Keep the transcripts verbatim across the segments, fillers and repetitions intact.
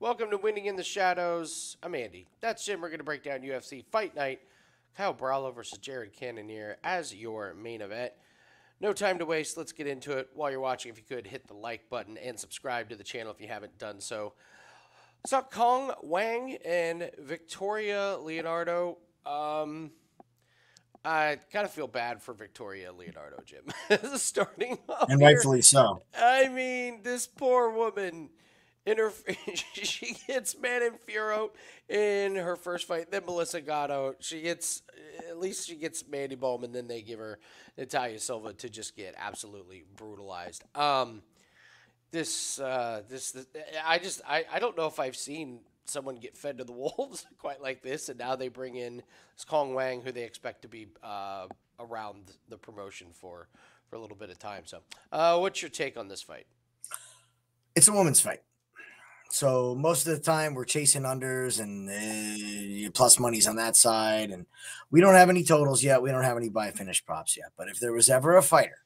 Welcome to Winning in the Shadows. I'm Andy. That's Jim. We're going to break down U F C Fight Night. Caio Borralho versus Jared Cannonier as your main event. No time to waste. Let's get into it. While you're watching, if you could, hit the like button and subscribe to the channel if you haven't done so. So Cong Wang and Victoria Leonardo. Um, I kind of feel bad for Victoria Leonardo, Jim. Starting off and rightfully here. So. I mean, this poor woman. In her, she gets Manon Furro in her first fight. Then Melissa Gatto. She gets, at least she gets Mandy Bowman. Then they give her Natalia Silva to just get absolutely brutalized. Um, this, uh, this, this I just, I, I don't know if I've seen someone get fed to the wolves quite like this. And now they bring in Cong Wang, who they expect to be uh, around the promotion for for a little bit of time. So, uh, what's your take on this fight? It's a woman's fight. So most of the time we're chasing unders and uh, plus money's on that side. And we don't have any totals yet. We don't have any buy finish props yet. But if there was ever a fighter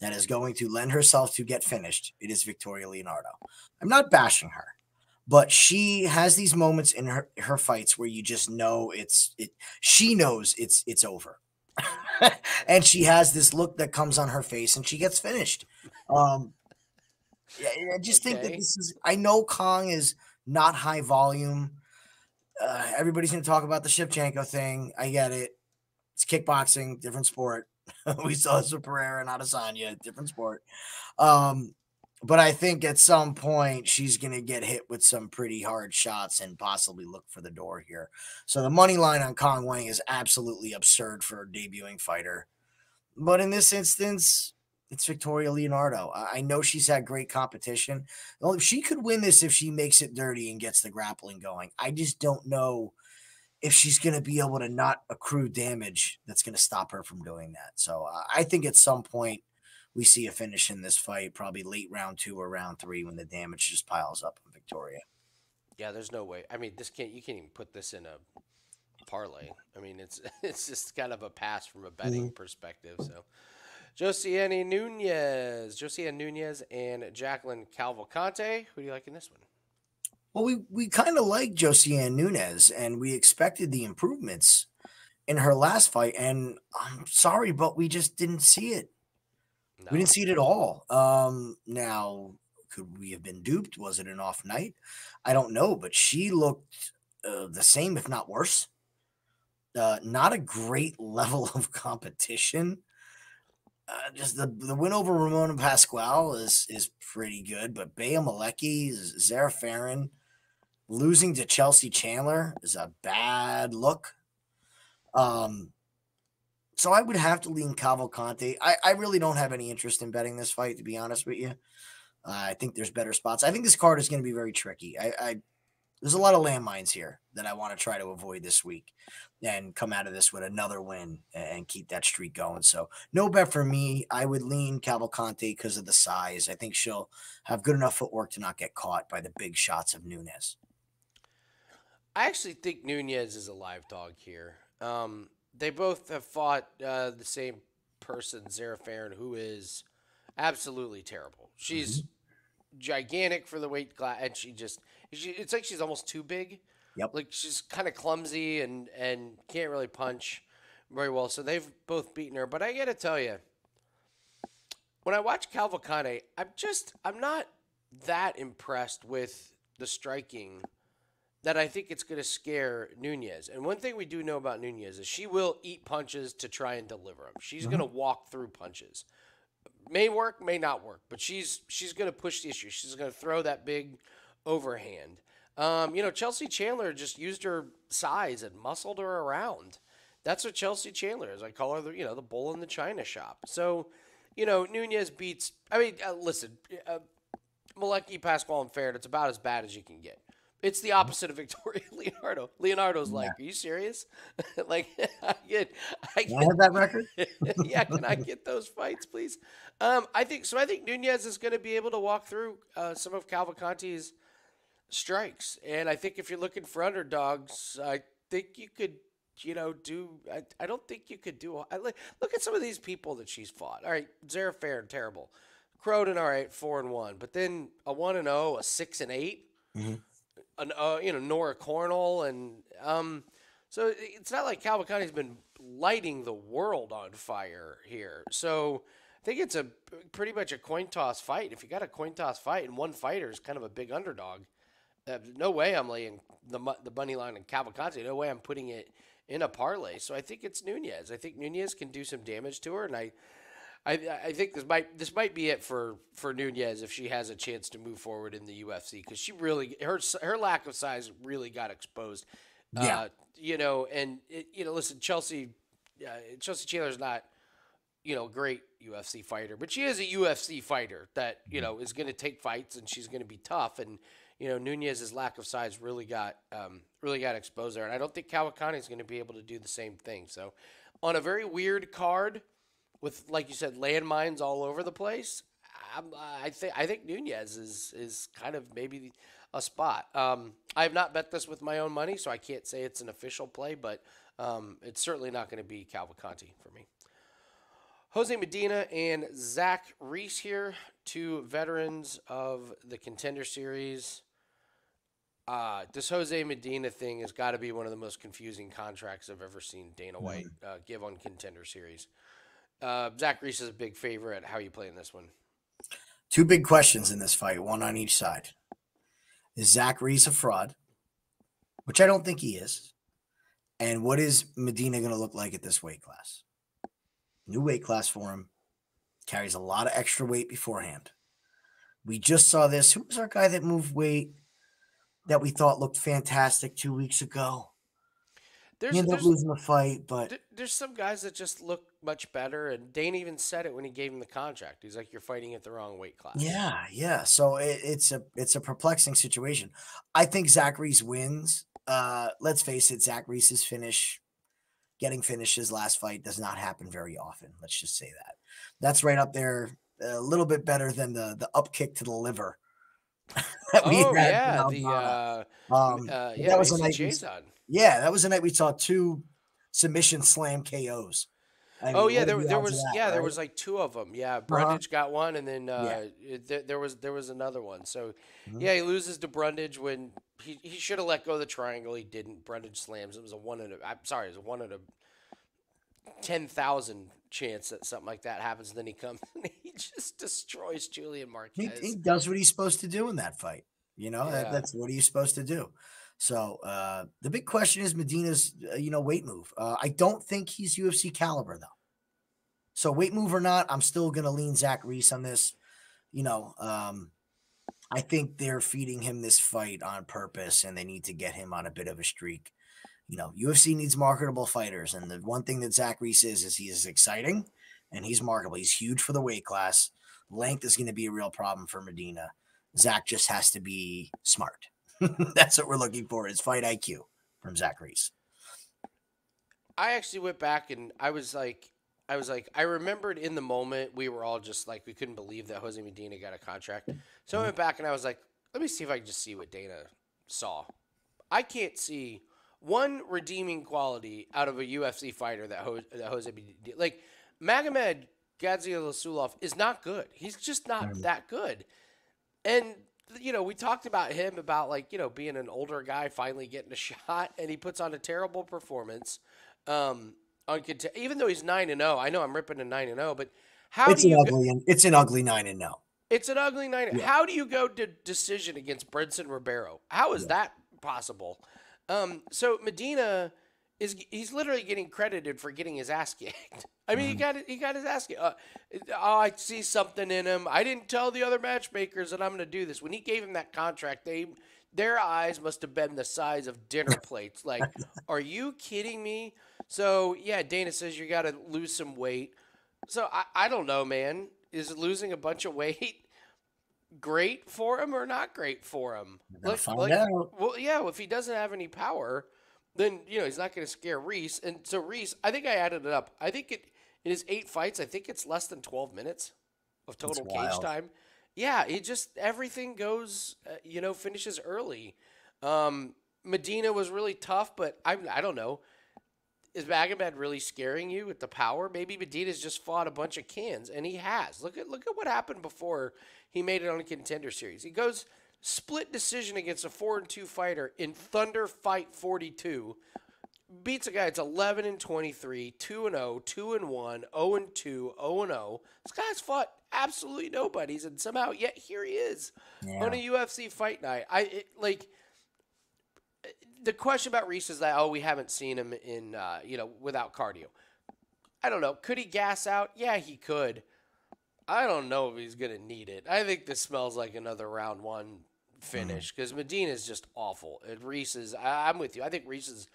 that is going to lend herself to get finished, it is Victoria Leonardo. I'm not bashing her, but she has these moments in her, her fights where you just know it's it. She knows it's it's over. And she has this look that comes on her face and she gets finished. Um, Yeah, I just okay. think that this is, I know Cong is not high volume. Uh, everybody's going to talk about the Shevchenko thing. I get it. It's kickboxing, different sport. We saw this with Pereira and Adesanya, different sport. Um, but I think at some point she's going to get hit with some pretty hard shots and possibly look for the door here. So the money line on Cong Wang is absolutely absurd for a debuting fighter. But in this instance, it's Victoria Leonardo. I know she's had great competition. She could win this if she makes it dirty and gets the grappling going. I just don't know if she's going to be able to not accrue damage that's going to stop her from doing that. So uh, I think at some point we see a finish in this fight, probably late round two or round three when the damage just piles up on Victoria. Yeah, there's no way. I mean, this can't, you can't even put this in a parlay. I mean, it's, it's just kind of a pass from a betting mm-hmm. perspective. So Josiane Nunes, Josiane Nunes and Jacqueline Cavalcanti. Who do you like in this one? Well, we, we kind of like Josiane Nunes, and we expected the improvements in her last fight. And I'm sorry, but we just didn't see it. No. We didn't see it at all. Um, now, could we have been duped? Was it an off night? I don't know, but she looked uh, the same, if not worse. Uh, not a great level of competition. Uh, just the, the win over Ramona Pascual is is pretty good, but Bea Malecki, Zara Farron, losing to Chelsea Chandler is a bad look. Um, so I would have to lean Cavalcanti. I, I really don't have any interest in betting this fight, to be honest with you. Uh, I think there's better spots. I think this card is going to be very tricky. I, I there's a lot of landmines here that I want to try to avoid this week and come out of this with another win and keep that streak going. So no bet for me. I would lean Cavalcanti because of the size. I think she'll have good enough footwork to not get caught by the big shots of Nunes. I actually think Nunes is a live dog here. Um, they both have fought uh, the same person, Zara Farron, who is absolutely terrible. She's mm-hmm. gigantic for the weight class, and she just she, it's like she's almost too big. Yep. Like she's kind of clumsy and and can't really punch very well. So they've both beaten her, but I gotta tell you, when I watch Cavalcanti, I'm just I'm not that impressed with the striking that I think it's gonna scare Nunes. And one thing we do know about Nunes is she will eat punches to try and deliver them. She's mm-hmm. gonna walk through punches. May work, may not work, but she's she's going to push the issue. She's going to throw that big overhand. Um, you know, Chelsea Chandler just used her size and muscled her around. That's what Chelsea Chandler is. I call her, the, you know, the bull in the china shop. So, you know, Nunes beats, I mean, uh, listen, uh, Malecki, Pascual, and Farron, it's about as bad as you can get. It's the opposite of Victoria Leonardo. Leonardo's yeah. like, are you serious? Like, I get, I get I have that record. Yeah, can I get those fights, please? Um, I think so. I think Nunes is going to be able to walk through uh, some of Cavalcanti's strikes, and I think if you're looking for underdogs, I think you could, you know, do. I, I don't think you could do. I, look at some of these people that she's fought. All right, Zara Farron, terrible. Cronin, all right, four and one, but then a one and oh, a six and eight. Mm-hmm. an, uh, you know, Nora Cornell, and um, so it's not like Cavalcanti's been lighting the world on fire here. So I think it's a pretty much a coin toss fight. If you got a coin toss fight and one fighter is kind of a big underdog, uh, no way I'm laying the the money line on Cavalcanti. No way I'm putting it in a parlay. So I think it's Nunes. I think Nunes can do some damage to her, and I. I, I think this might this might be it for, for Nunes if she has a chance to move forward in the U F C, because she really her her lack of size really got exposed. Yeah, uh, you know, and it, you know, listen, Chelsea uh, Chelsea Chandler's not, you know, a great U F C fighter, but she is a U F C fighter that you know is going to take fights, and she's going to be tough. And you know, Nunez's lack of size really got um, really got exposed there, and I don't think Cavalcanti's going to be able to do the same thing. So, on a very weird card, with, like you said, landmines all over the place, I'm, I think I think Nunes is is kind of maybe a spot. Um, I have not bet this with my own money, so I can't say it's an official play, but um, it's certainly not going to be Cavalcanti for me. Jose Medina and Zach Reese here, two veterans of the Contender Series. Uh, this Jose Medina thing has got to be one of the most confusing contracts I've ever seen Dana White uh, give on Contender Series. Uh, Zach Reese is a big favorite. How are you playing this one? Two big questions in this fight, one on each side. Is Zach Reese a fraud? Which I don't think he is. And what is Medina going to look like at this weight class? New weight class for him. Carries a lot of extra weight beforehand. We just saw this. Who was our guy that moved weight that we thought looked fantastic two weeks ago? There's, he ended up losing the fight, but there's some guys that just look much better, and Dane even said it when he gave him the contract. He's like, "You're fighting at the wrong weight class." Yeah, yeah. So it, it's a it's a perplexing situation. I think Zach Reese wins. Uh, let's face it, Zach Reese's finish, getting finished his last fight, does not happen very often. Let's just say that. That's right up there, a little bit better than the the up kick to the liver. that we oh had yeah, the, uh, um, uh, yeah, that was a nice. Yeah, that was the night we saw two submission slam K Os. I mean, oh yeah, there, there was that, yeah, right? There was like two of them. Yeah, Brundage uh-huh. got one, and then uh, yeah. th there was there was another one. So mm-hmm. yeah, he loses to Brundage when he, he should have let go of the triangle. He didn't. Brundage slams. It was a one in a I'm sorry, it was a one in a ten thousand chance that something like that happens. And then he comes and he just destroys Julian Marquez. He, he does what he's supposed to do in that fight. You know, yeah. that, that's what he's supposed to do. So uh, the big question is Medina's, uh, you know, weight move. Uh, I don't think he's U F C caliber, though. So weight move or not, I'm still going to lean Zach Reese on this. You know, um, I think they're feeding him this fight on purpose, and they need to get him on a bit of a streak. You know, U F C needs marketable fighters, and the one thing that Zach Reese is is he is exciting, and he's marketable. He's huge for the weight class. Length is going to be a real problem for Medina. Zach just has to be smart. That's what we're looking for, is fight I Q from Zach Reese. I actually went back and I was like, I was like, I remembered in the moment we were all just like, we couldn't believe that Jose Medina got a contract. So I went back and I was like, let me see if I can just see what Dana saw. I can't see one redeeming quality out of a U F C fighter that, Ho that Jose Medina, like Magomed Gaziolasulov is not good. He's just not that good. And you know, we talked about him about like, you know, being an older guy, finally getting a shot, and he puts on a terrible performance. Um, on even though he's nine and zero, I know I'm ripping a nine and zero, but how it's do an you ugly, it's an ugly nine and zero. It's an ugly nine. Yeah. How do you go to decision against Brinson Ribeiro? How is yeah. that possible? Um, so Medina is he's literally getting credited for getting his ass kicked. I mean, he got he got his ass kicked. Uh, oh, I see something in him. I didn't tell the other matchmakers that I'm going to do this. When he gave him that contract, they their eyes must have been the size of dinner plates. Like, are you kidding me? So yeah, Dana says you got to lose some weight. So I I don't know, man. Is losing a bunch of weight great for him or not great for him? Let's find like, out. Well, yeah. If he doesn't have any power, then you know he's not going to scare Reese. And so Reese, I think I added it up. I think it. In his eight fights, I think it's less than twelve minutes of total cage time. Yeah, it just everything goes, uh, you know, finishes early. Um, Medina was really tough, but I I don't know. Is Magomed really scaring you with the power? Maybe Medina's just fought a bunch of cans, and he has. Look at look at what happened before he made it on a Contender Series. He goes split decision against a four and two fighter in Thunder Fight forty-two. Beats a guy that's eleven and twenty-three, two and oh, two and one, oh and two, oh and oh. This guy's fought absolutely nobody's, and somehow yet here he is yeah. on a U F C Fight Night. I it, like the question about Reese is that, oh, we haven't seen him in uh, you know, without cardio. I don't know. Could he gas out? Yeah, he could. I don't know if he's gonna need it. I think this smells like another round one finish because mm-hmm. Medina's just awful. And Reese is. I, I'm with you. I think Reese is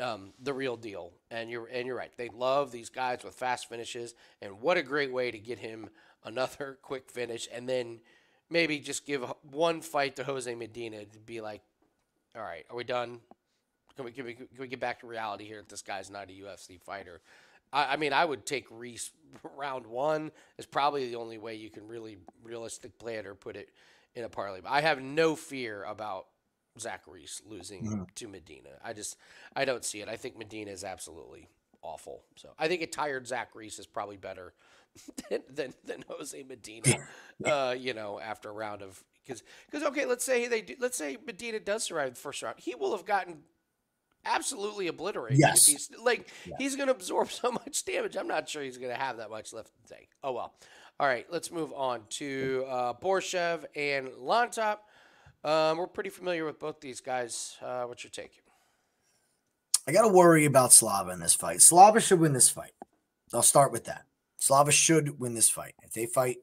um, the real deal. And you're and you're right. They love these guys with fast finishes. And what a great way to get him another quick finish, and then maybe just give one fight to Jose Medina to be like, all right, are we done? Can we can we, can we get back to reality here? If this guy's not a U F C fighter. I mean, I would take Reese round one. Is probably the only way you can really realistic play it or put it in a parlay. But I have no fear about Zach Reese losing mm-hmm. to Medina. I just, I don't see it. I think Medina is absolutely awful. So I think a tired Zach Reese is probably better than than, than Jose Medina. uh, you know, after a round of because because okay, let's say they do, let's say Medina does survive the first round, he will have gotten absolutely obliterated. Yes. He's, like, yeah. he's going to absorb so much damage. I'm not sure he's going to have that much left to take. Oh, well. All right, let's move on to uh, Borshchev and Llontop. Um, we're pretty familiar with both these guys. Uh, what's your take? I got to worry about Slava in this fight. Slava should win this fight. I'll start with that. Slava should win this fight. If they fight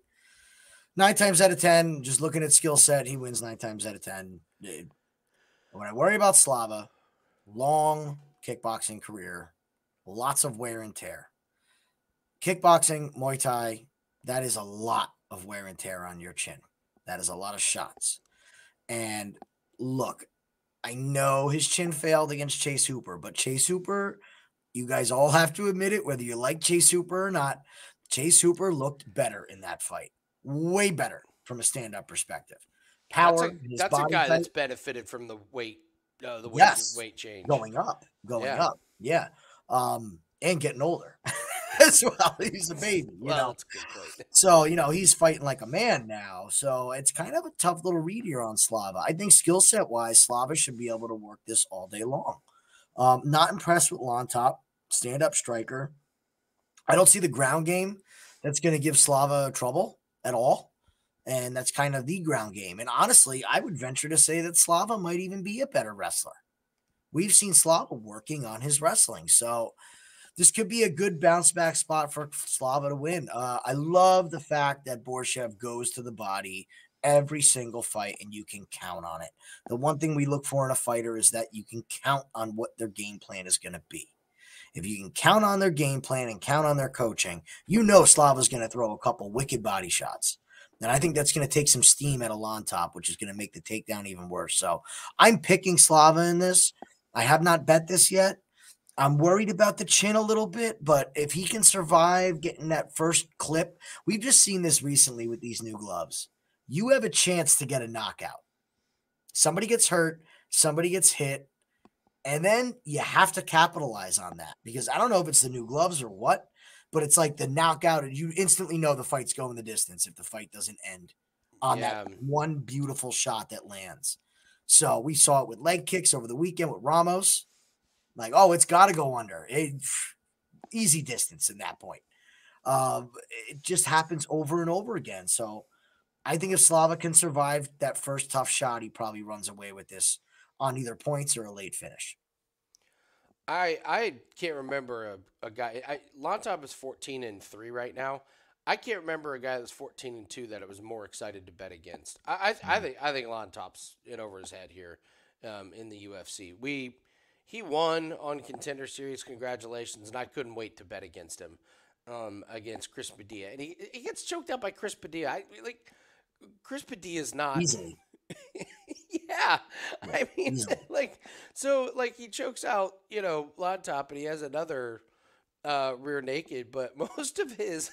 nine times out of ten, just looking at skill set, he wins nine times out of ten. Dude. When I worry about Slava, long kickboxing career, lots of wear and tear. Kickboxing, Muay Thai, that is a lot of wear and tear on your chin. That is a lot of shots. And look, I know his chin failed against Chase Hooper, but Chase Hooper, you guys all have to admit it, whether you like Chase Hooper or not, Chase Hooper looked better in that fight. Way better from a stand-up perspective. Power. That's a, that's a guy type. That's benefited from the weight. Uh, the weight, yes. weight change going up, going yeah. up, yeah, um, and getting older as well. He's a baby, you well, know. That's a good point. So you know he's fighting like a man now. So it's kind of a tough little read here on Slava. I think skill set wise, Slava should be able to work this all day long. Um, not impressed with Llontop, stand up striker. I don't see the ground game that's going to give Slava trouble at all. And that's kind of the ground game. And honestly, I would venture to say that Slava might even be a better wrestler. We've seen Slava working on his wrestling. So this could be a good bounce back spot for Slava to win. Uh, I love the fact that Borshchev goes to the body every single fight and you can count on it. The one thing we look for in a fighter is that you can count on what their game plan is going to be. If you can count on their game plan and count on their coaching, you know Slava's going to throw a couple wicked body shots. And I think that's going to take some steam at a Llontop, which is going to make the takedown even worse. So I'm picking Slava in this. I have not bet this yet. I'm worried about the chin a little bit, but if he can survive getting that first clip, we've just seen this recently with these new gloves. You have a chance to get a knockout. Somebody gets hurt, somebody gets hit, and then you have to capitalize on that because I don't know if it's the new gloves or what, but it's like the knockout, and you instantly know the fight's going the distance if the fight doesn't end on yeah. that one beautiful shot that lands. So we saw it with leg kicks over the weekend with Ramos. Like, oh, it's got to go under. It, easy distance in that point. Uh, it just happens over and over again. So I think if Slava can survive that first tough shot, he probably runs away with this on either points or a late finish. I I can't remember a, a guy. I, Llontop is fourteen and three right now. I can't remember a guy that's fourteen and two that I was more excited to bet against. I I, I think I think Lontop's in over his head here um, in the U F C. We he won on Contender Series. Congratulations, and I couldn't wait to bet against him um, against Chris Padilla. And he he gets choked out by Chris Padilla. I, like Chris Padilla is not easy. Yeah, I mean, yeah. like, so, like, he chokes out, you know, Llontop, and he has another uh, rear naked, but most of his,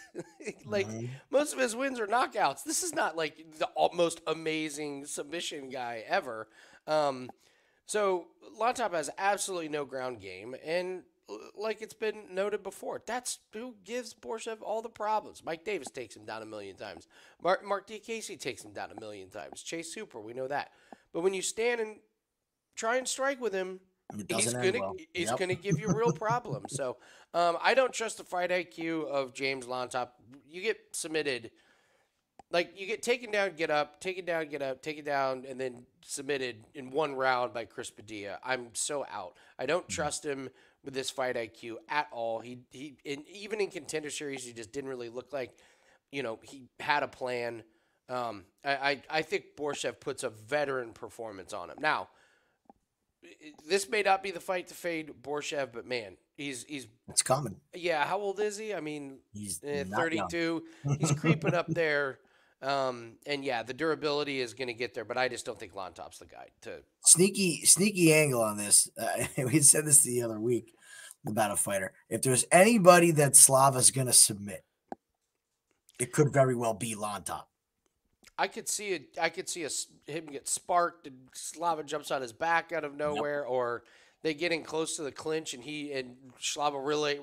like, mm-hmm. most of his wins are knockouts. This is not, like, the most amazing submission guy ever. Um, so, Llontop has absolutely no ground game, and like it's been noted before, that's who gives Borshchev all the problems. Mike Davis takes him down a million times. Mark, Mark DeCasey takes him down a million times. Chase Hooper, we know that. But when you stand and try and strike with him, he's gonna well. he's yep. gonna give you real problems. So um, I don't trust the fight I Q of James Llontop. You get submitted, like you get taken down, get up, taken down, get up, taken down, and then submitted in one round by Chris Padilla. I'm so out. I don't trust him with this fight I Q at all. He he, in, even in Contender Series, he just didn't really look like, you know, he had a plan. Um, I, I I think Borshchev puts a veteran performance on him now. This may not be the fight to fade Borshchev, but man, he's he's it's coming. Yeah, how old is he? I mean, he's eh, thirty-two. He's creeping up there, um, and yeah, the durability is going to get there. But I just don't think Lontop's the guy to sneaky sneaky angle on this. Uh, we said this the other week about a fighter. If there's anybody that Slava's going to submit, it could very well be Lontop. I could see it. I could see a, him get sparked, and Slava jumps on his back out of nowhere, yep. or they get in close to the clinch, and he and Slava really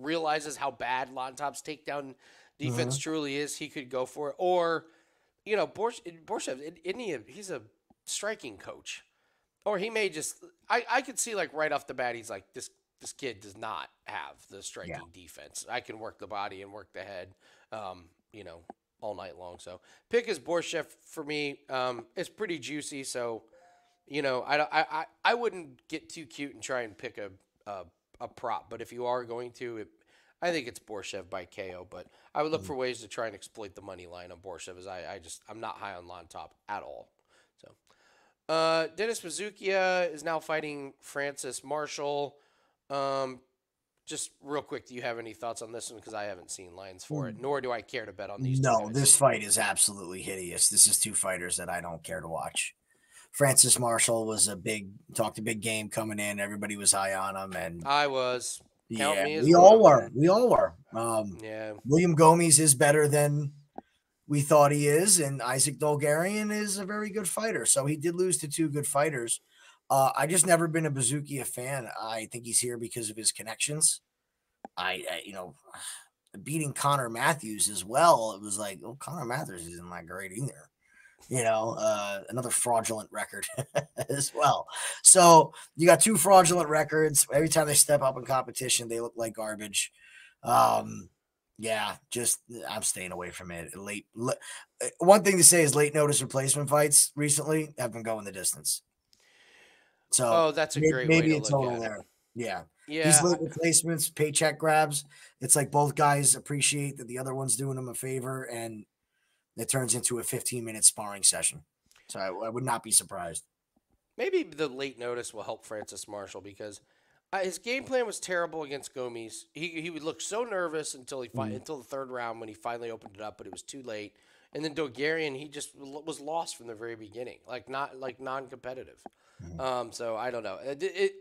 realizes how bad Lontop's takedown defense mm-hmm. truly is. He could go for it, or you know, Borshchev, isn't he? He's a striking coach, or he may just. I I could see like right off the bat, he's like this. This kid does not have the striking yeah. defense. I can work the body and work the head. Um, you know. All night long. So pick is Borshchev for me. Um, it's pretty juicy. So, you know, I, I, I wouldn't get too cute and try and pick a, a, a prop, but if you are going to, it, I think it's Borshchev by K O, but I would look mm-hmm. for ways to try and exploit the money line on Borshchev as I, I just, I'm not high on Lontop at all. So, uh, Dennis Buzukja is now fighting Francis Marshall. Um, Just real quick, do you have any thoughts on this one? Because I haven't seen lines for it, nor do I care to bet on these. No, two this fight is absolutely hideous. This is two fighters that I don't care to watch. Francis Marshall was a big, talked a big game coming in. Everybody was high on him. And I was. Count yeah, me as we well, all were. Man. We all were. Um, yeah. William Gomis is better than we thought he is, and Isaac Dolgarian is a very good fighter. So he did lose to two good fighters. Uh, I just never been a Buzukja fan. I think he's here because of his connections. I, I, you know, beating Connor Matthews as well. It was like, oh, Connor Matthews isn't that great either. You know, uh, another fraudulent record as well. So you got two fraudulent records. Every time they step up in competition, they look like garbage. Um, yeah, just I'm staying away from it. Late, le one thing to say is late notice replacement fights recently have been going the distance. So oh, that's a maybe, great maybe way to it's look all there. It. Yeah. Yeah. These little replacements, paycheck grabs. It's like both guys appreciate that the other one's doing them a favor, and it turns into a fifteen minute sparring session. So I, I would not be surprised. Maybe the late notice will help Francis Marshall because uh, his game plan was terrible against Gomis. He he would look so nervous until he mm. until the third round when he finally opened it up, but it was too late. And then Dolgarian, he just was lost from the very beginning, like not like non-competitive. Mm-hmm. Um, so I don't know. It, it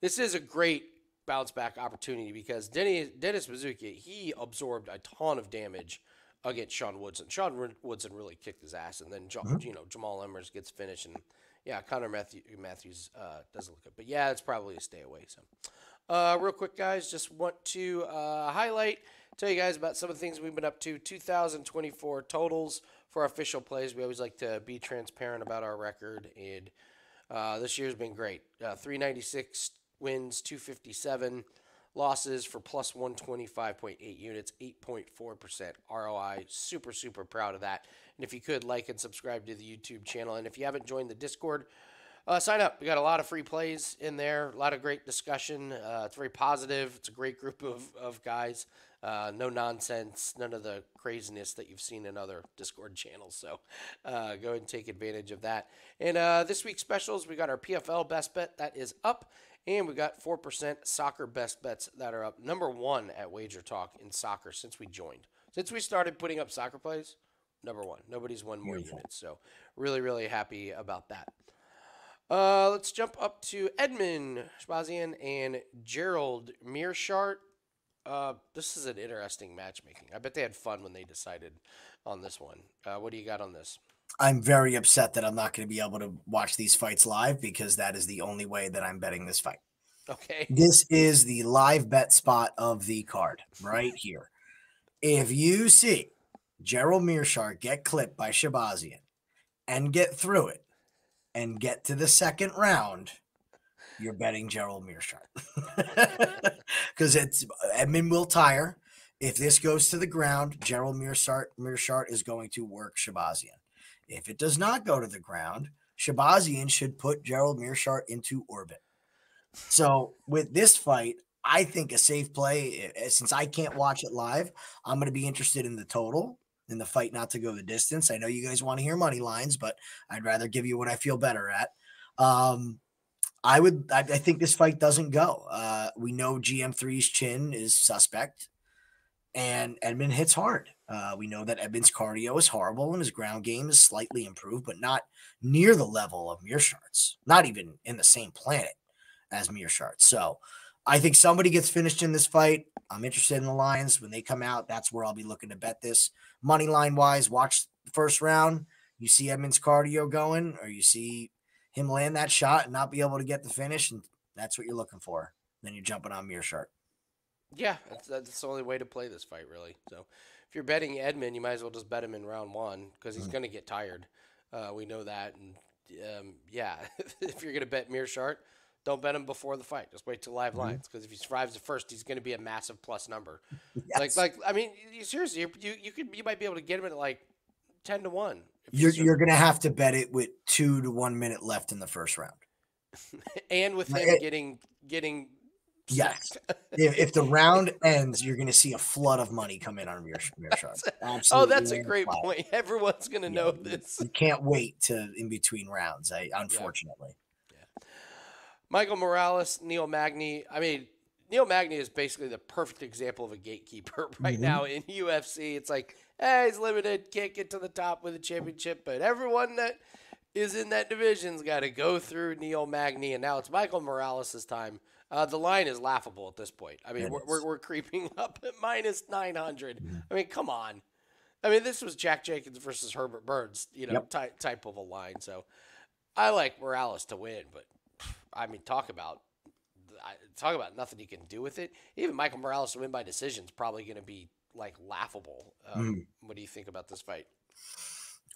this is a great bounce back opportunity because Denny, Dennis Buzukja, he absorbed a ton of damage against Sean Woodson. Sean Woodson really kicked his ass, and then John, mm-hmm. you know Jamal Emmers gets finished, and yeah, Connor Matthew, Matthews uh, doesn't look good. But yeah, it's probably a stay away. So uh, real quick, guys, just want to uh, highlight. Tell you guys about some of the things we've been up to. two thousand twenty-four totals for our official plays. We always like to be transparent about our record, and uh, this year's been great. Uh, three ninety-six wins, two fifty-seven losses for plus one twenty-five point eight units, eight point four percent R O I. Super, super proud of that. And if you could, like and subscribe to the YouTube channel. And if you haven't joined the Discord, uh, sign up. We got a lot of free plays in there, a lot of great discussion. Uh, it's very positive. It's a great group of, of guys. Uh, no nonsense, none of the craziness that you've seen in other Discord channels. So uh, go ahead and take advantage of that. And uh, this week's specials, we got our P F L best bet that is up, and we got four percent soccer best bets that are up. Number one at Wager Talk in soccer since we joined. Since we started putting up soccer plays, number one. Nobody's won more Beautiful. units. So really, really happy about that. Uh, let's jump up to Edmund Shbazian and Gerald Meerschaert. Uh, this is an interesting matchmaking. I bet they had fun when they decided on this one. Uh, what do you got on this? I'm very upset that I'm not going to be able to watch these fights live because that is the only way that I'm betting this fight. Okay. This is the live bet spot of the card right here. If you see Gerald Meerschaert get clipped by Shabazian and get through it and get to the second round, you're betting Gerald Meerschaert. Because it's Edmund will tire. If this goes to the ground, Gerald Meerschaert, Meerschaert is going to work Shabazian. If it does not go to the ground, Shabazian should put Gerald Meerschaert into orbit. So with this fight, I think a safe play, since I can't watch it live, I'm going to be interested in the total, in the fight not to go the distance. I know you guys want to hear money lines, but I'd rather give you what I feel better at. Um, I would. I, I think this fight doesn't go. Uh, we know G M three's chin is suspect, and Edmund hits hard. Uh, we know that Edmund's cardio is horrible, and his ground game is slightly improved, but not near the level of Meerschaert's, not even in the same planet as Meerschaert. So I think somebody gets finished in this fight. I'm interested in the lines. When they come out, that's where I'll be looking to bet this. Money line-wise, watch the first round. You see Edmund's cardio going, or you see him land that shot and not be able to get the finish, and that's what you're looking for. Then you're jumping on Meerschaert. Yeah, that's, that's the only way to play this fight, really. So if you're betting Edmund, you might as well just bet him in round one because he's mm. going to get tired. Uh, we know that. And um, yeah, if you're going to bet Meerschaert, don't bet him before the fight. Just wait till live lines, because if he survives the first, he's going to be a massive plus number. Yes. Like, like I mean, you, seriously, you you could you might be able to get him at like ten to one. You're you're going to have to bet it with two to one minute left in the first round, and with him it, getting getting. Yes, if, if the round ends, you're going to see a flood of money come in on Meerschaert. Oh, that's a great flat. point. Everyone's going to yeah, know this. You can't wait to in between rounds. I unfortunately. Yeah. Michael Morales, Neil Magny. I mean, Neil Magny is basically the perfect example of a gatekeeper right mm-hmm. now in U F C. It's like, hey, he's limited, can't get to the top with a championship, but everyone that is in that division's got to go through Neil Magny, and now it's Michael Morales' time. Uh, the line is laughable at this point. I mean, we're, we're, we're creeping up at minus nine hundred. Mm-hmm. I mean, come on. I mean, this was Jack Jenkins versus Herbert Burns, you know, yep. type, type of a line. So I like Morales to win, but I mean, talk about talk about nothing you can do with it. Even Michael Morales to win by decision is probably going to be like laughable. Um, mm. What do you think about this fight?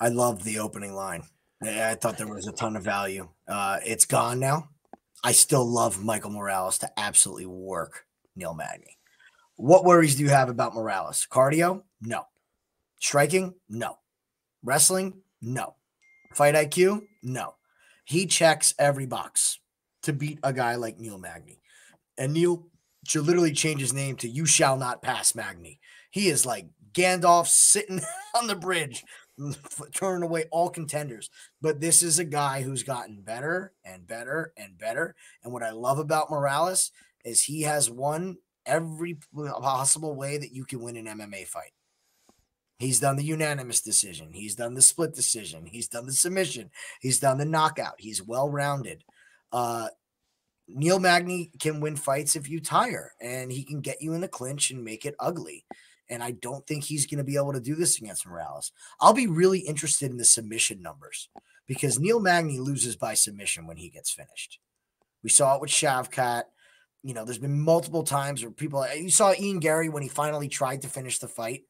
I love the opening line. I thought there was a ton of value. Uh, it's gone now. I still love Michael Morales to absolutely work Neil Magny. What worries do you have about Morales? Cardio? No. Striking? No. Wrestling? No. Fight I Q? No. He checks every box to beat a guy like Neil Magny. And Neil should literally change his name to You Shall Not Pass Magny. He is like Gandalf sitting on the bridge, turning away all contenders. But this is a guy who's gotten better and better and better. And what I love about Morales is he has won every possible way that you can win an M M A fight. He's done the unanimous decision. He's done the split decision. He's done the submission. He's done the knockout. He's well-rounded. Uh, Neil Magny can win fights if you tire, and he can get you in the clinch and make it ugly. And I don't think he's going to be able to do this against Morales. I'll be really interested in the submission numbers because Neil Magny loses by submission when he gets finished. We saw it with Shavkat. You know, there's been multiple times where people – you saw Ian Gary when he finally tried to finish the fight.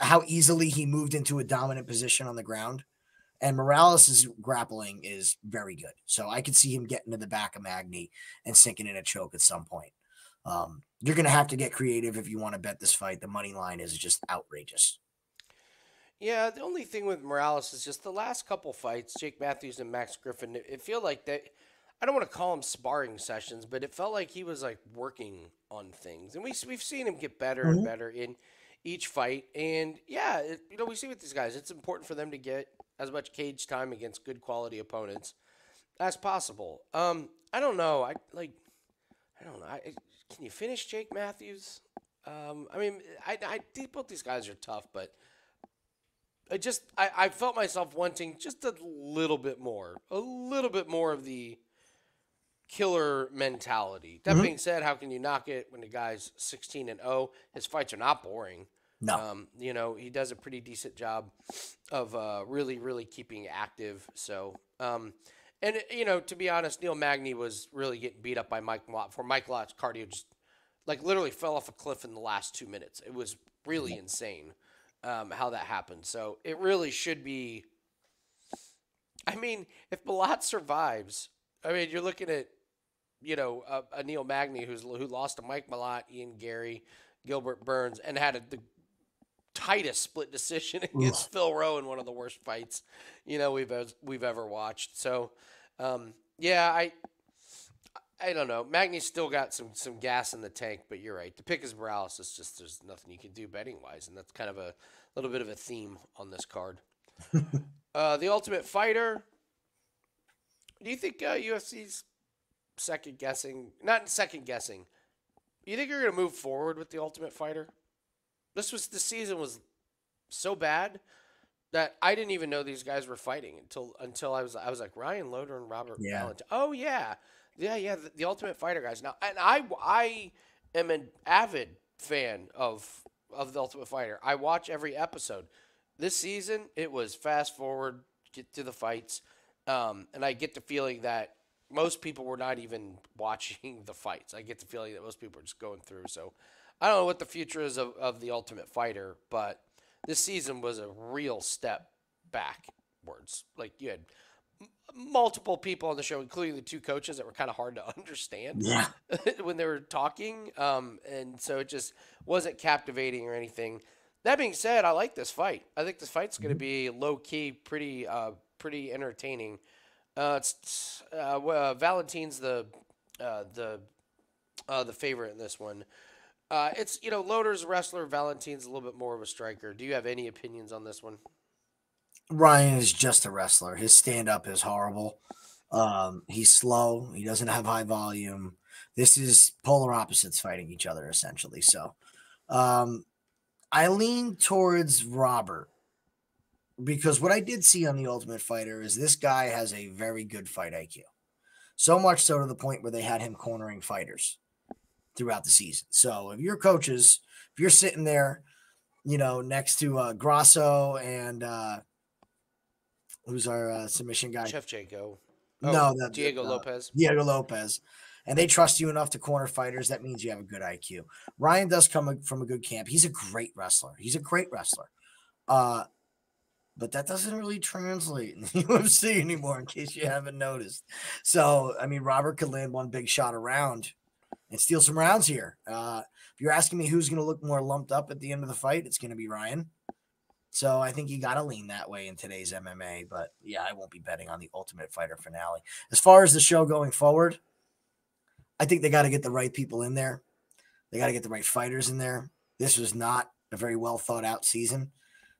How easily he moved into a dominant position on the ground, and Morales's grappling is very good. So I could see him getting to the back of Magny and sinking in a choke at some point. Um, you're going to have to get creative if you want to bet this fight. The money line is just outrageous. Yeah. The only thing with Morales is just the last couple fights, Jake Matthews and Max Griffin, it feel like that. I don't want to call them sparring sessions, but it felt like he was like working on things, and we, we've seen him get better mm-hmm. and better in each fight. And yeah, it, you know, we see with these guys, it's important for them to get as much cage time against good quality opponents as possible. Um, I don't know. I like, I don't know. I, can you finish Jake Matthews? Um, I mean, I, I think both these guys are tough, but I just, I, I felt myself wanting just a little bit more, a little bit more of the killer mentality. That mm-hmm. being said, how can you knock it when the guy's sixteen and oh? His fights are not boring. No. Um, you know, he does a pretty decent job of uh, really, really keeping active. So um, And, you know, to be honest, Neil Magny was really getting beat up by Mike Malott. For Mike Malott's cardio just, like, literally fell off a cliff in the last two minutes. It was really insane um, how that happened. So it really should be – I mean, if Malott survives, I mean, you're looking at, you know, a, a Neil Magny who's, who lost to Mike Malott, Ian Gary, Gilbert Burns, and had a – the tightest split decision against Ugh. Phil Rowe in one of the worst fights, you know, we've we've ever watched. So, um, yeah, I I don't know. Magny's still got some some gas in the tank, but you're right. The pick is Morales. It's just there's nothing you can do betting wise, and that's kind of a little bit of a theme on this card. uh, the Ultimate Fighter. Do you think uh, U F C's second guessing? Not second guessing. You think you're going to move forward with the Ultimate Fighter? This was the season was so bad that I didn't even know these guys were fighting until until I was I was like Ryan Loder and Robert yeah. Valentine. Oh yeah, yeah yeah the, the Ultimate Fighter guys now, and I I am an avid fan of of the Ultimate Fighter. I watch every episode. This season it was fast forward, get to the fights, um, and I get the feeling that most people were not even watching the fights. I get the feeling that most people were just going through. So. I don't know what the future is of, of the Ultimate Fighter, but this season was a real step backwards. Like, you had m multiple people on the show, including the two coaches, that were kind of hard to understand yeah. when they were talking. Um, and so it just wasn't captivating or anything. That being said, I like this fight. I think this fight's going to be low-key, pretty uh, pretty entertaining. Uh, it's, uh, uh, Valentine's the, uh, the, uh, the favorite in this one. Uh, it's, you know, Loder's a wrestler. Valentine's a little bit more of a striker. Do you have any opinions on this one? Ryan is just a wrestler. His stand-up is horrible. Um, he's slow. He doesn't have high volume. This is polar opposites fighting each other, essentially. So um, I lean towards Robert because what I did see on The Ultimate Fighter is this guy has a very good fight I Q. So much so to the point where they had him cornering fighters throughout the season. So if your coaches, if you're sitting there, you know, next to uh, Grasso and uh, who's our uh, submission guy? Shevchenko. Oh, no, that, Diego uh, Lopez. Diego Lopez. And they trust you enough to corner fighters. That means you have a good I Q. Ryan does come from a good camp. He's a great wrestler. He's a great wrestler. Uh, but that doesn't really translate in the U F C anymore, in case you haven't noticed. So, I mean, Robert could land one big shot around and steal some rounds here. Uh, if you're asking me who's going to look more lumped up at the end of the fight, it's going to be Ryan. So I think you got to lean that way in today's M M A. But, yeah, I won't be betting on the Ultimate Fighter finale. As far as the show going forward, I think they got to get the right people in there. They got to get the right fighters in there. This was not a very well-thought-out season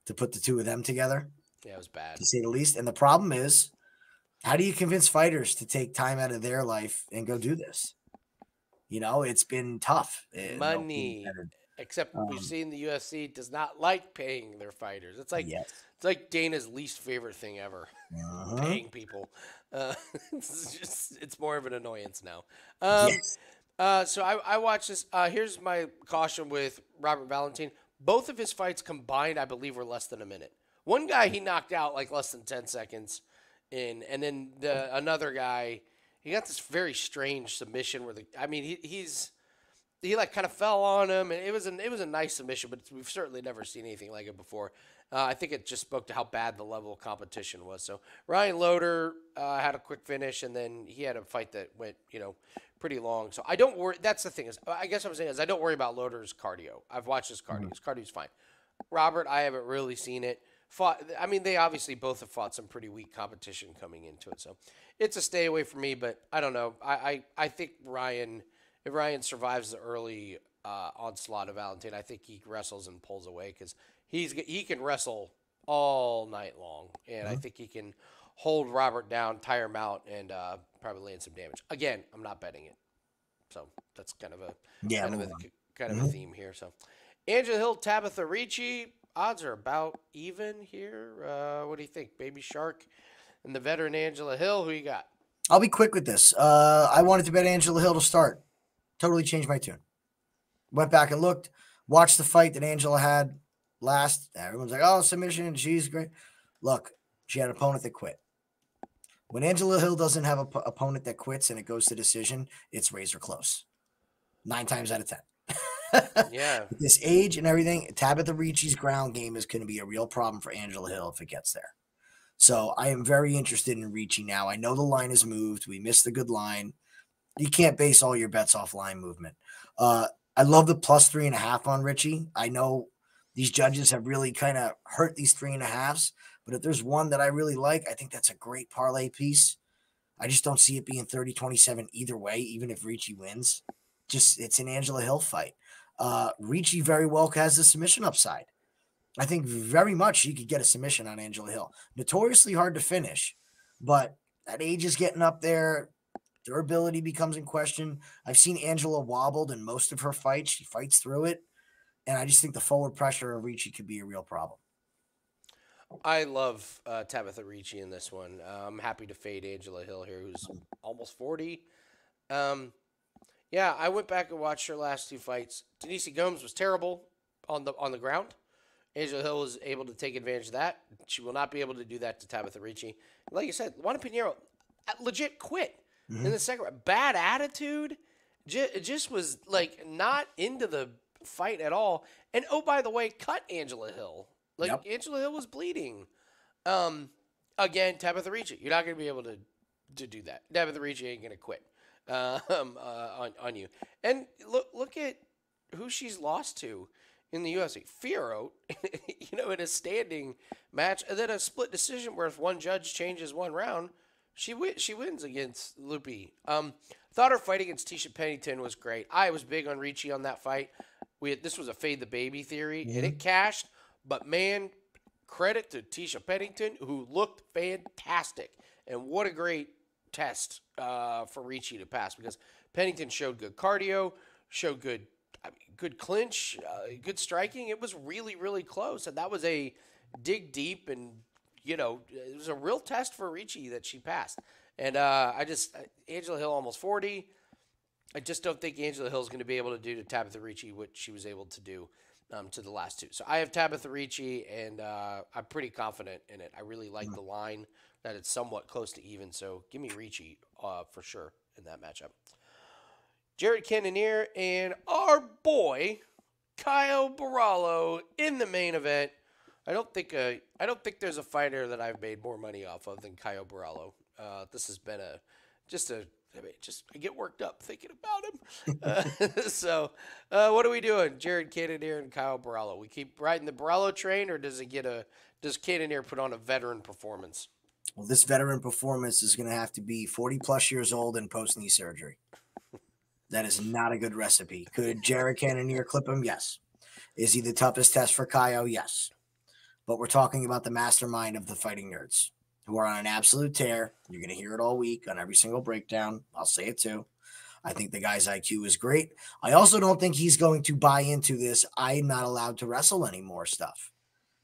to put the two of them together. Yeah, it was bad. To say the least. And the problem is, how do you convince fighters to take time out of their life and go do this? You know, it's been tough. Money, except um, we've seen the U F C does not like paying their fighters. It's like yes. it's like Dana's least favorite thing ever, uh-huh. paying people. Uh, it's just it's more of an annoyance now. Um, yes. uh, so I, I watched this. Uh, here's my caution with Robert Valentine. Both of his fights combined, I believe, were less than a minute. One guy he knocked out like less than ten seconds in, and then the another guy. He got this very strange submission where the I mean he he's he like kind of fell on him, and it was an it was a nice submission, but we've certainly never seen anything like it before. Uh, I think it just spoke to how bad the level of competition was. So Ryan Loder uh, had a quick finish, and then he had a fight that went you know pretty long. So I don't worry. That's the thing is I guess what I'm saying is I don't worry about Loder's cardio. I've watched his cardio. His cardio's fine. Robert, I haven't really seen it. Fought, I mean, they obviously both have fought some pretty weak competition coming into it. So it's a stay away for me, but I don't know. I, I, I think Ryan, if Ryan survives the early uh, onslaught of Valentin, I think he wrestles and pulls away because he's he can wrestle all night long. And mm-hmm. I think he can hold Robert down, tire him out, and uh, probably land some damage. Again, I'm not betting it. So that's kind of a, yeah, kind of, a, kind of mm-hmm. a theme here. So Angela Hill, Tabitha Ricci. Odds are about even here. Uh, what do you think? Baby Shark and the veteran Angela Hill. Who you got? I'll be quick with this. Uh, I wanted to bet Angela Hill to start. Totally changed my tune. Went back and looked. Watched the fight that Angela had last. Everyone's like, oh, submission. She's great. Look, she had an opponent that quit. When Angela Hill doesn't have an p- opponent that quits and it goes to decision, it's razor close. Nine times out of ten. Yeah. With this age and everything, Tabitha Ricci's ground game is going to be a real problem for Angela Hill if it gets there. So I am very interested in Ricci now. I know the line has moved. We missed a good line. You can't base all your bets off line movement. Uh, I love the plus three and a half on Ricci. I know these judges have really kind of hurt these three and a halves, but if there's one that I really like, I think that's a great parlay piece. I just don't see it being thirty twenty-seven either way, even if Ricci wins. Just it's an Angela Hill fight. Uh, Ricci very well has the submission upside. I think very much she could get a submission on Angela Hill. Notoriously hard to finish, but that age is getting up there. Durability becomes in question. I've seen Angela wobbled in most of her fights. She fights through it. And I just think the forward pressure of Ricci could be a real problem. I love uh, Tabitha Ricci in this one. Uh, I'm happy to fade Angela Hill here, who's almost forty. Um, yeah, I went back and watched her last two fights. Denise Gomes was terrible on the on the ground. Angela Hill was able to take advantage of that. She will not be able to do that to Tabitha Ricci. Like you said, Juana Pinheiro legit quit mm-hmm. in the second round. Bad attitude. J- just was like not into the fight at all. And oh, by the way, cut Angela Hill. Like yep. Angela Hill was bleeding. Um, again, Tabitha Ricci, you're not going to be able to, to do that. Tabitha Ricci ain't going to quit uh, um, uh, on on you. And look look at who she's lost to in the U F C. Fierro, you know, in a standing match, and then a split decision where if one judge changes one round, she wi- she wins against Lupi. Um, thought her fight against Tisha Pennington was great. I was big on Ricci on that fight. We had, this was a fade the baby theory, mm-hmm. and it cashed. But, man, credit to Tisha Pennington, who looked fantastic. And what a great test uh, for Ricci to pass, because Pennington showed good cardio, showed good I mean, good clinch, uh, good striking. It was really, really close. And that was a dig deep and, you know, it was a real test for Ricci that she passed. And uh, I just – Angela Hill almost forty. I just don't think Angela Hill is going to be able to do to Tabitha Ricci what she was able to do. Um, to the last two. So I have Tabitha Ricci, and uh, I'm pretty confident in it. I really like mm. the line that it's somewhat close to even, so give me Ricci uh, for sure in that matchup. Jared Cannonier and our boy, Caio Borralho, in the main event. I don't think uh, I don't think there's a fighter that I've made more money off of than Caio Borralho. Uh, this has been a just a I mean, just I get worked up thinking about him. Uh, so, uh, what are we doing, Jared Cannonier and Caio Borralho? We keep riding the Borralho train, or does it get a does Cannonier put on a veteran performance? Well, this veteran performance is going to have to be forty plus years old and post knee surgery. That is not a good recipe. Could Jared Cannonier clip him? Yes. Is he the toughest test for Caio? Yes. But we're talking about the mastermind of the fighting nerds, who are on an absolute tear. You're going to hear it all week on every single breakdown. I'll say it too. I think the guy's I Q is great. I also don't think he's going to buy into this I'm not allowed to wrestle anymore stuff.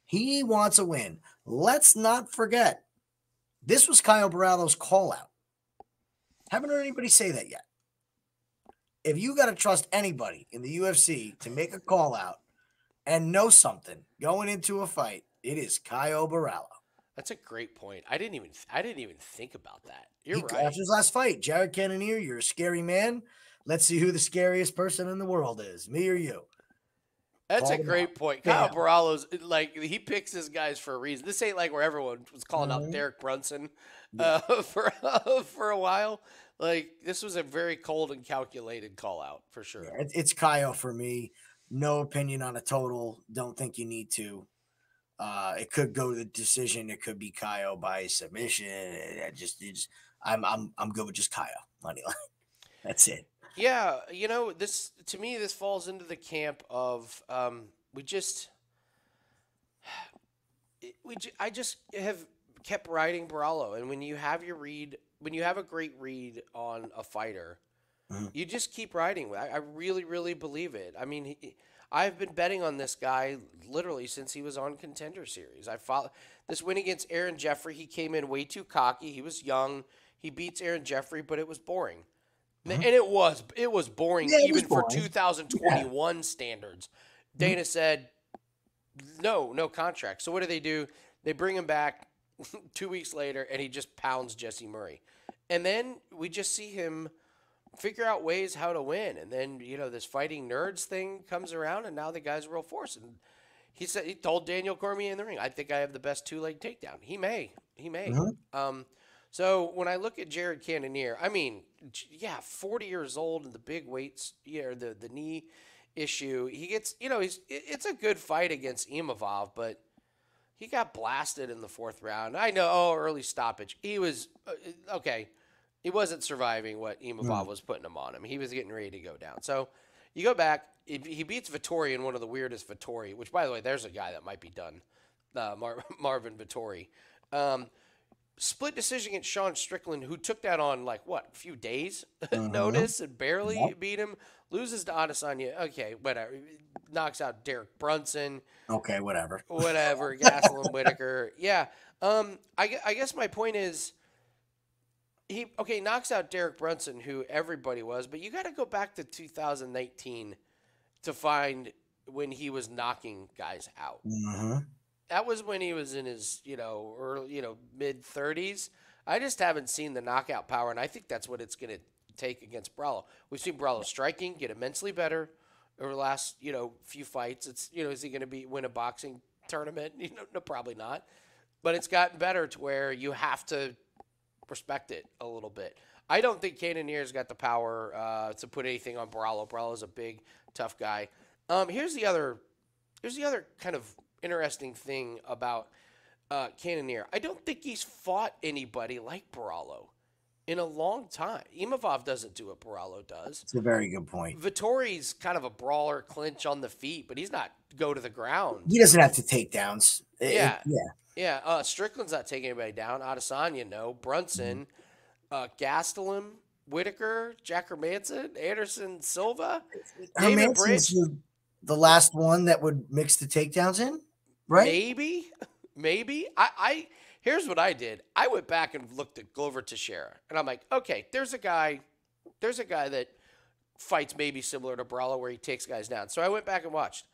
He wants a win. Let's not forget, this was Caio Borralho's call out. Haven't heard anybody say that yet. If you got to trust anybody in the U F C to make a call out and know something going into a fight, it is Caio Borralho. That's a great point. I didn't even I didn't even think about that. You're he, right. After his last fight, Jared Cannonier, you're a scary man. Let's see who the scariest person in the world is, me or you. That's Call a great out. point. Caio Borralho's like he picks his guys for a reason. This ain't like where everyone was calling mm-hmm. out Derek Brunson uh, yeah. for uh, for a while. Like this was a very cold and calculated call out for sure. Yeah, it's Caio for me. No opinion on a total. Don't think you need to. Uh, it could go to the decision. It could be Caio by submission. I just, just, I'm, I'm, I'm good with just Caio money line. That's it. Yeah, you know, this to me, this falls into the camp of um, we just, we, I just have kept riding Borralho, and when you have your read, when you have a great read on a fighter, mm-hmm. you just keep riding. I, I really, really believe it. I mean. He, I've been betting on this guy literally since he was on Contender Series. I follow this win against Aaron Jeffrey. He came in way too cocky. He was young. He beats Aaron Jeffrey, but it was boring, mm-hmm. and it was it was boring yeah, even was boring. for two thousand twenty-one yeah. standards. Dana mm-hmm. said, "No, no contract." So what do they do? They bring him back. two weeks later, and he just pounds Jesse Murray. And then we just see him figure out ways how to win. And then, you know, this fighting nerds thing comes around, and now the guy's a real force. And he said he told Daniel Cormier in the ring, I think I have the best two-leg takedown. He may. He may. Mm-hmm. Um, so when I look at Jared Cannonier, I mean, yeah, forty years old and the big weights, you know, the, the knee issue. He gets, you know, he's it's a good fight against Imavov, but he got blasted in the fourth round. I know, oh, early stoppage. He was, uh, okay, he wasn't surviving what Imavov was putting him on him. He was getting ready to go down. So you go back, he beats Vettori in one of the weirdest Vettori, which, by the way, there's a guy that might be done, uh, Mar- Marvin Vettori. Um, split decision against Sean Strickland, who took that on, like, what, a few days uh-huh. notice and barely yep. beat him. Loses to Adesanya. Okay, whatever. Knocks out Derek Brunson. Okay, whatever. Whatever. Gastelum, Whitaker. Yeah. Um. I, I guess my point is, he okay knocks out Derek Brunson, who everybody was, but you got to go back to two thousand nineteen to find when he was knocking guys out. Mm-hmm. That was when he was in his you know early you know mid thirties. I just haven't seen the knockout power, and I think that's what it's going to take against Borralho. We've seen Borralho striking get immensely better over the last, you know, few fights. It's, you know, is he going to be win a boxing tournament? You know, no, probably not. But it's gotten better to where you have to respect it a little bit. I don't think Cannonier's got the power uh, to put anything on Borralho. Borralho's a big, tough guy. Um, here's the other, here's the other kind of interesting thing about uh, Cannonier. I don't think he's fought anybody like Borralho in a long time. Imavov doesn't do what Borralho does. That's a very good point. Vittori's kind of a brawler, clinch on the feet, but he's not go to the ground. He doesn't have to take downs. Yeah. It, yeah. Yeah. Uh, Strickland's not taking anybody down. Adesanya, no. Brunson, mm-hmm. uh, Gastelum, Whitaker, Jack Hermanson, Anderson Silva. David Hermanson's the, the last one that would mix the takedowns in, right? Maybe. Maybe. I. I Here's what I did. I went back and looked at Glover Teixeira, and I'm like, okay, there's a guy, there's a guy that fights maybe similar to Borralho where he takes guys down. So I went back and watched.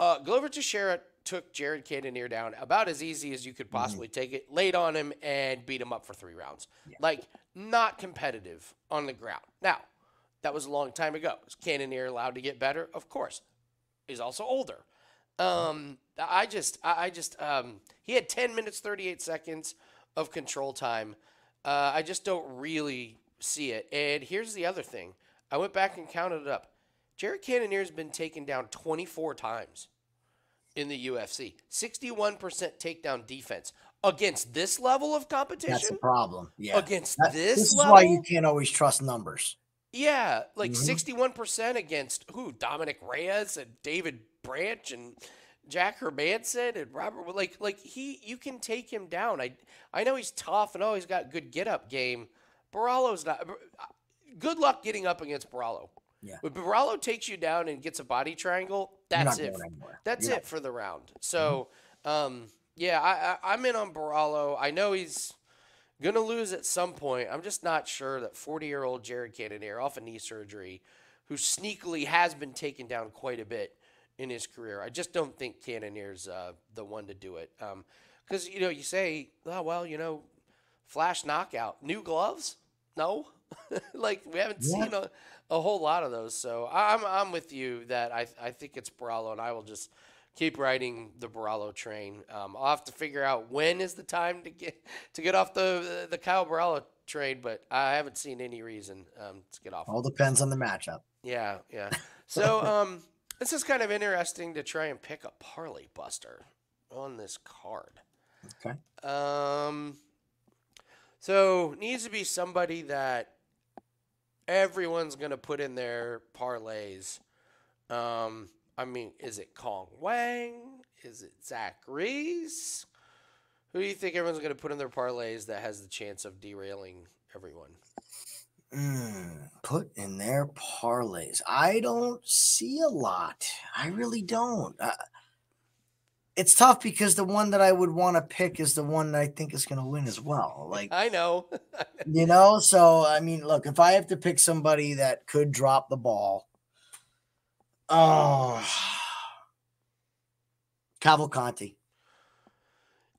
Uh, Glover Teixeira took Jared Cannonier down about as easy as you could possibly mm-hmm. take it, laid on him, and beat him up for three rounds. Yeah. Like, not competitive on the ground. Now, that was a long time ago. Is Cannonier allowed to get better? Of course. He's also older. Um, I just, I just, um, he had ten minutes, thirty-eight seconds of control time. Uh, I just don't really see it. And here's the other thing. I went back and counted it up. Jared Cannonier has been taken down twenty-four times in the U F C, sixty-one percent takedown defense against this level of competition. That's a problem. Yeah. Against That's, this, this is level? Why you can't always trust numbers. Yeah. Like mm-hmm. sixty-one percent against who? Dominic Reyes and David Branch and Jack Hermanson and Robert, like, like he, you can take him down. I, I know he's tough and oh, he's got good get up game. Borralho's not. Good luck getting up against Borralho. Yeah. When Borralho takes you down and gets a body triangle, that's it. That's You're it not. for the round. So, mm-hmm. um, yeah, I, I, I'm in on Borralho. I know he's gonna lose at some point. I'm just not sure that forty year old Jared Cannonier off a knee surgery, who sneakily has been taken down quite a bit in his career. I just don't think Cannonier's uh, the one to do it. Um, because, you know, you say, oh, well, you know, flash knockout. New gloves? No. Like, we haven't yeah. seen a, a whole lot of those. So I'm I'm with you that I, I think it's Borralho, and I will just keep riding the Borralho train. Um, I'll have to figure out when is the time to get to get off the, the, the Caio Borralho train, but I haven't seen any reason um, to get off. All depends on the matchup. Yeah, yeah. So, um... this is kind of interesting to try and pick a parlay buster on this card. Okay. Um, so needs to be somebody that everyone's going to put in their parlays. Um, I mean, is it Cong Wang? Is it Zach Reese? Who do you think everyone's going to put in their parlays that has the chance of derailing everyone? Mm, put in their parlays. I don't see a lot. I really don't. Uh, it's tough because the one that I would want to pick is the one that I think is going to win as well. Like I know, you know. So I mean, look, if I have to pick somebody that could drop the ball, oh, Cavalcanti.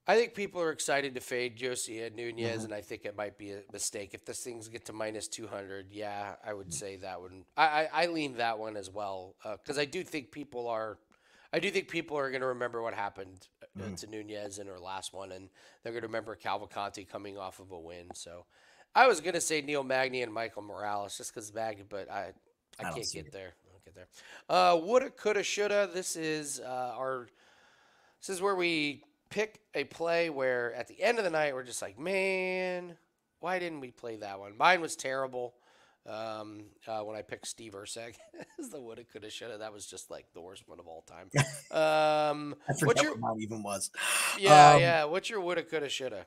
I think people are excited to fade Josiane Nunes, mm-hmm. and I think it might be a mistake. If this things get to minus two hundred, yeah, I would say that one. I, I, I lean that one as well, because uh, I do think people are – I do think people are going to remember what happened mm-hmm. to Nunes in her last one, and they're going to remember Cavalcanti coming off of a win. So I was going to say Neil Magny and Michael Morales just because Magny, but I, I, I can't get there. I don't get there. Uh, woulda, coulda, shoulda. This is uh, our – this is where we – pick a play where at the end of the night we're just like, man, why didn't we play that one? Mine was terrible um, uh, when I picked Steve Erceg. The woulda, coulda, shoulda. That was just like the worst one of all time. Um, I forget what's your, what mine even was. Yeah, um, yeah. What's your woulda, coulda, shoulda?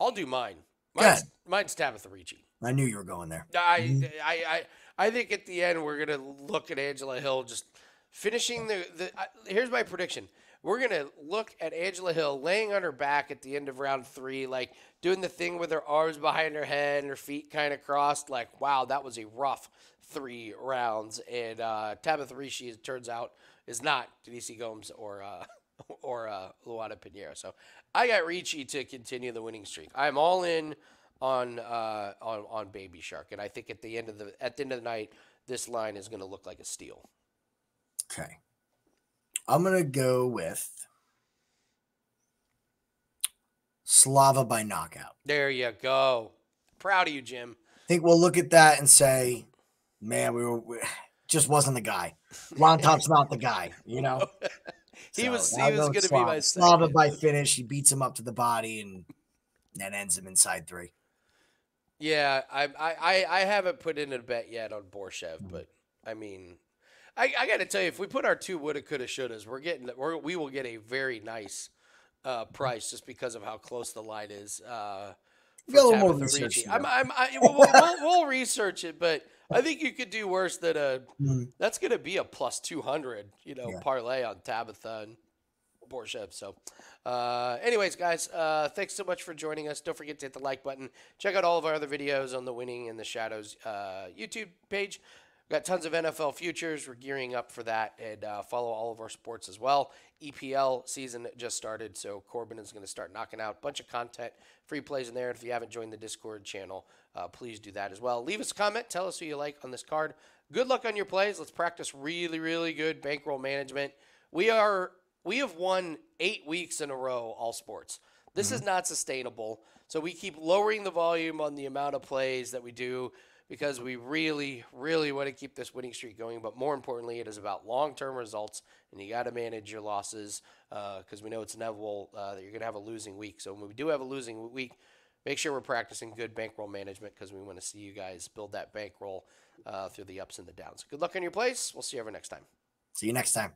I'll do mine. Mine's, mine's Tabitha Ricci. I knew you were going there. I, mm-hmm. I, I, I think at the end we're gonna look at Angela Hill just finishing the. the uh, here's my prediction: we're gonna look at Angela Hill laying on her back at the end of round three, like doing the thing with her arms behind her head and her feet kind of crossed. Like, wow, that was a rough three rounds. And uh, Tabitha Ricci, it turns out, is not Denise Gomes or uh, or uh, Luana Pinheiro. So I got Ricci to continue the winning streak. I'm all in on uh on on Baby Shark, and I think at the end of the at the end of the night this line is going to look like a steal. Okay, I'm going to go with Slava by knockout. There you go. Proud of you, Jim. I think we'll look at that and say, man, we were we just wasn't the guy. Lontop's not the guy, you know. he so, was he was going to be my Slava by finish. He beats him up to the body and that ends him inside three. Yeah, I I I haven't put in a bet yet on Borshchev, but I mean, I, I got to tell you, if we put our two woulda, coulda, shouldas, we're getting we're, we will get a very nice uh, price just because of how close the line is. Uh, for a little more research. I'm, I'm, I, we'll, we'll, we'll research it, but I think you could do worse than a. Mm-hmm. That's going to be a plus two hundred, you know, yeah. parlay on Tabitha and Borshchev. So, uh, anyways, guys, uh, thanks so much for joining us. Don't forget to hit the like button. Check out all of our other videos on the Winning in the Shadows uh, YouTube page. We've got tons of N F L futures. We're gearing up for that, and uh, follow all of our sports as well. E P L season just started, so Corbin is going to start knocking out a bunch of content, free plays in there. And if you haven't joined the Discord channel, uh, please do that as well. Leave us a comment. Tell us who you like on this card. Good luck on your plays. Let's practice really, really good bankroll management. We are... We have won eight weeks in a row, all sports. This mm-hmm. is not sustainable. So we keep lowering the volume on the amount of plays that we do because we really, really want to keep this winning streak going. But more importantly, it is about long-term results, and you got to manage your losses because uh, we know it's inevitable uh, that you're going to have a losing week. So when we do have a losing week, make sure we're practicing good bankroll management because we want to see you guys build that bankroll uh, through the ups and the downs. Good luck on your plays. We'll see you ever next time. See you next time.